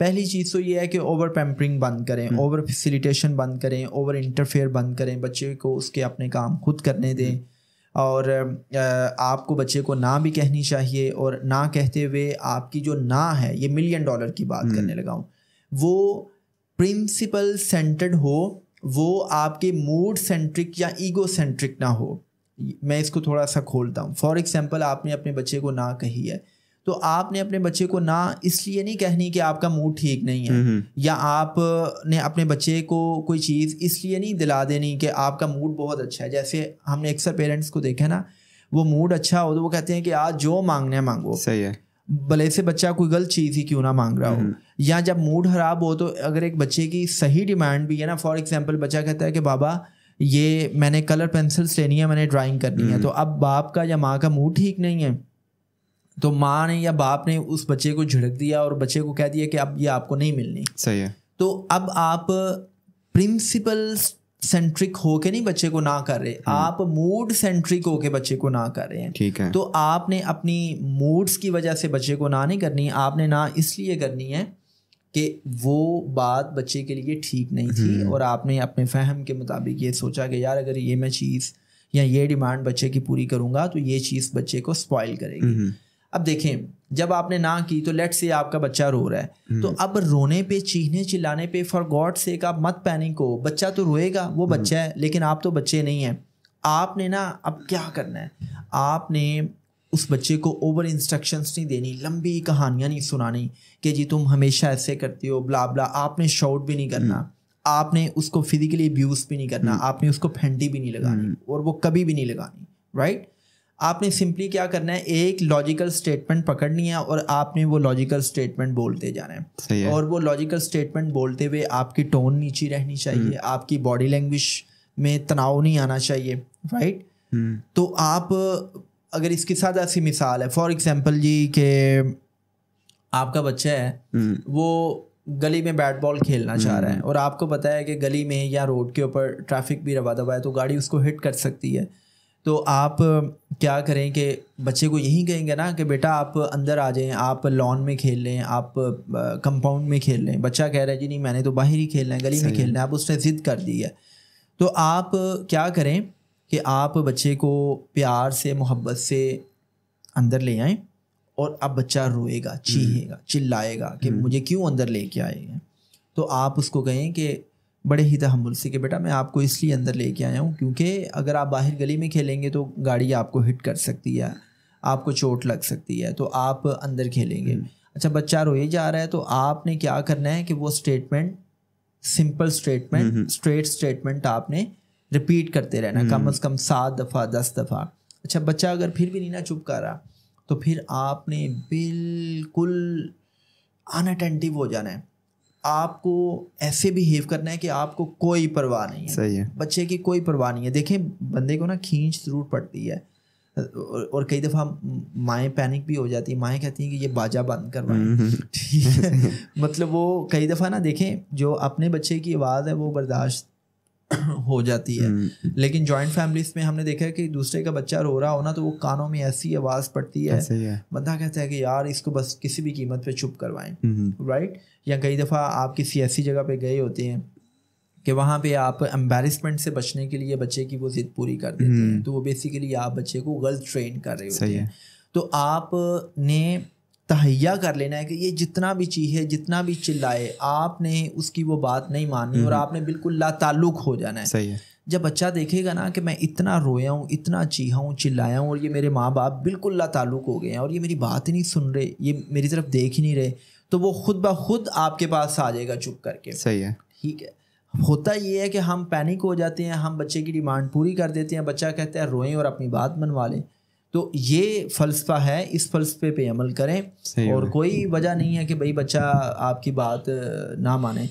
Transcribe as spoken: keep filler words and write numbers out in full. पहली चीज़ तो ये है कि ओवर पैम्परिंग बंद करें, ओवर फैसिलिटेशन बंद करें, ओवर इंटरफेयर बंद करें, बच्चे को उसके अपने काम खुद करने दें। और आपको बच्चे को ना भी कहनी चाहिए, और ना कहते हुए आपकी जो ना है, ये मिलियन डॉलर की बात करने लगा हूँ, वो प्रिंसिपल सेंटर्ड हो, वो आपके मूड सेंट्रिक या ईगो सेंट्रिक ना हो। मैं इसको थोड़ा सा खोलता हूँ। फॉर एग्जांपल, आपने अपने बच्चे को ना कही है, तो आपने अपने बच्चे को ना इसलिए नहीं कहनी कि आपका मूड ठीक नहीं है, या आपने अपने बच्चे को कोई चीज़ इसलिए नहीं दिला देनी कि आपका मूड बहुत अच्छा है। जैसे हमने अक्सर पेरेंट्स को देखा ना, वो मूड अच्छा हो तो वो कहते हैं कि आज जो मांगना है मांगो, सही है, भले से बच्चा कोई गलत चीज़ ही क्यों ना मांग रहा हो। या जब मूड ख़राब हो तो अगर एक बच्चे की सही डिमांड भी है ना, फॉर एग्जांपल बच्चा कहता है कि बाबा ये मैंने कलर पेंसिल्स लेनी है, मैंने ड्राइंग करनी है, तो अब बाप का या माँ का मूड ठीक नहीं है, तो माँ ने या बाप ने उस बच्चे को झिड़क दिया और बच्चे को कह दिया कि अब ये आपको नहीं मिलनी, सही है। तो अब आप प्रिंसिपल सेंट्रिक होके नहीं बच्चे को ना कर रहे, आप मूड सेंट्रिक होके बच्चे को ना कर रहे हैं, ठीक है। तो आपने अपनी मूड्स की वजह से बच्चे को ना नहीं करनी, आपने ना इसलिए करनी है कि वो बात बच्चे के लिए ठीक नहीं थी, और आपने अपने फहम के मुताबिक ये सोचा कि यार अगर ये मैं चीज़ या ये डिमांड बच्चे की पूरी करूँगा तो ये चीज़ बच्चे को स्पॉइल करेगी। अब देखें, जब आपने ना की तो लेट्स से आपका बच्चा रो रहा है, तो अब रोने पे, चीखने चिल्लाने पे फॉर गॉड सेक आप मत पैनिक हो। बच्चा तो रोएगा, वो बच्चा है, लेकिन आप तो बच्चे नहीं हैं। आपने ना अब क्या करना है, आपने उस बच्चे को ओवर इंस्ट्रक्शंस नहीं देनी, लंबी कहानियां नहीं सुनानी कि जी तुम हमेशा ऐसे करते हो ब्ला ब्ला। आपने शाउट भी नहीं करना, आपने उसको फिजिकली अब्यूज भी नहीं करना, आपने उसको फेंटी भी नहीं लगानी, और वो कभी भी नहीं लगानी, राइट। आपने सिंपली क्या करना है, एक लॉजिकल स्टेटमेंट पकड़नी है और आपने वो लॉजिकल स्टेटमेंट बोलते जाना है, सही है। और वो लॉजिकल स्टेटमेंट बोलते हुए आपकी टोन नीची रहनी चाहिए, आपकी बॉडी लैंग्वेज में तनाव नहीं आना चाहिए, राइट। तो आप अगर इसके साथ ऐसी मिसाल है, फॉर एग्जांपल जी के आपका बच्चा है वो गली में बैट बॉल खेलना चाह रहा है, और आपको पता है कि गली में या रोड के ऊपर ट्रैफिक भी रवा दवा है, तो गाड़ी उसको हिट कर सकती है। तो आप क्या करें कि बच्चे को यही कहेंगे ना कि बेटा आप अंदर आ जाएं, आप लॉन में खेल लें, आप कंपाउंड में खेल लें। बच्चा कह रहा है जी नहीं मैंने तो बाहर ही खेलना है, गली में खेलना है। आप उसने जिद कर दी है, तो आप क्या करें कि आप बच्चे को प्यार से मोहब्बत से अंदर ले आएं, और अब बच्चा रोएगा, चीखेगा, चिल्लाएगा कि मुझे क्यों अंदर लेके आएगा, तो आप उसको कहें कि बड़े ही तहम्मुल से कि बेटा मैं आपको इसलिए अंदर लेके आया हूँ क्योंकि अगर आप बाहर गली में खेलेंगे तो गाड़ी आपको हिट कर सकती है, आपको चोट लग सकती है, तो आप अंदर खेलेंगे। अच्छा, बच्चा रोए जा रहा है, तो आपने क्या करना है कि वो statement, simple statement, straight statement आपने रिपीट करते रहना, कम अज़ कम सात दफ़ा दस दफ़ा। अच्छा, बच्चा अगर फिर भी नहीं ना चुप कर रहा, तो फिर आपने बिल्कुल अनअटेंटिव हो जाना है, आपको ऐसे बिहेव करना है कि आपको कोई परवाह नहीं है, सही है, बच्चे की कोई परवाह नहीं है। देखें, बंदे को ना खींच जरूर पड़ती है, और, और कई दफ़ा माएँ पैनिक भी हो जाती है, माएँ कहती हैं कि ये बाजा बंद करवाएं, ठीक है। मतलब वो कई दफ़ा ना देखें, जो अपने बच्चे की आवाज़ है वो बर्दाश्त हो जाती है, लेकिन जॉइंट फैमिलीज में हमने देखा है कि दूसरे का बच्चा रो रहा हो ना, तो वो कानों में ऐसी आवाज़ पड़ती है, है। बंदा कहता है कि यार इसको बस किसी भी कीमत पे चुप करवाएं, राइट। या कई दफ़ा आप किसी ऐसी जगह पे गए होते हैं कि वहाँ पे आप एम्बेरसमेंट से बचने के लिए बच्चे की वो जिद पूरी कर देते हैं, तो वो बेसिकली आप बच्चे को गलत ट्रेन कर रहे होते हैं। तो आपने तहैया कर लेना है कि ये जितना भी चीहे, जितना भी चिल्लाए, आपने उसकी वो बात नहीं माननी, और आपने बिल्कुल लाताल्लुक हो जाना है, सही है। जब बच्चा देखेगा ना कि मैं इतना रोया हूँ, इतना चीहा हूँ, चिल्लाया हूँ, और ये मेरे माँ बाप बिल्कुल लाताल्लुक हो गए हैं, और ये मेरी बात ही नहीं सुन रहे, ये मेरी तरफ देख ही नहीं रहे, तो वो खुद ब खुद आपके पास आ जाएगा चुप करके, सही है, ठीक है। होता ये है कि हम पैनिक हो जाते हैं, हम बच्चे की डिमांड पूरी कर देते हैं, बच्चा कहता है रोएं और अपनी बात मनवा लें। तो ये फलसफा है, इस फलसफे पे अमल करें, और कोई वजह नहीं है कि भाई बच्चा आपकी बात ना माने।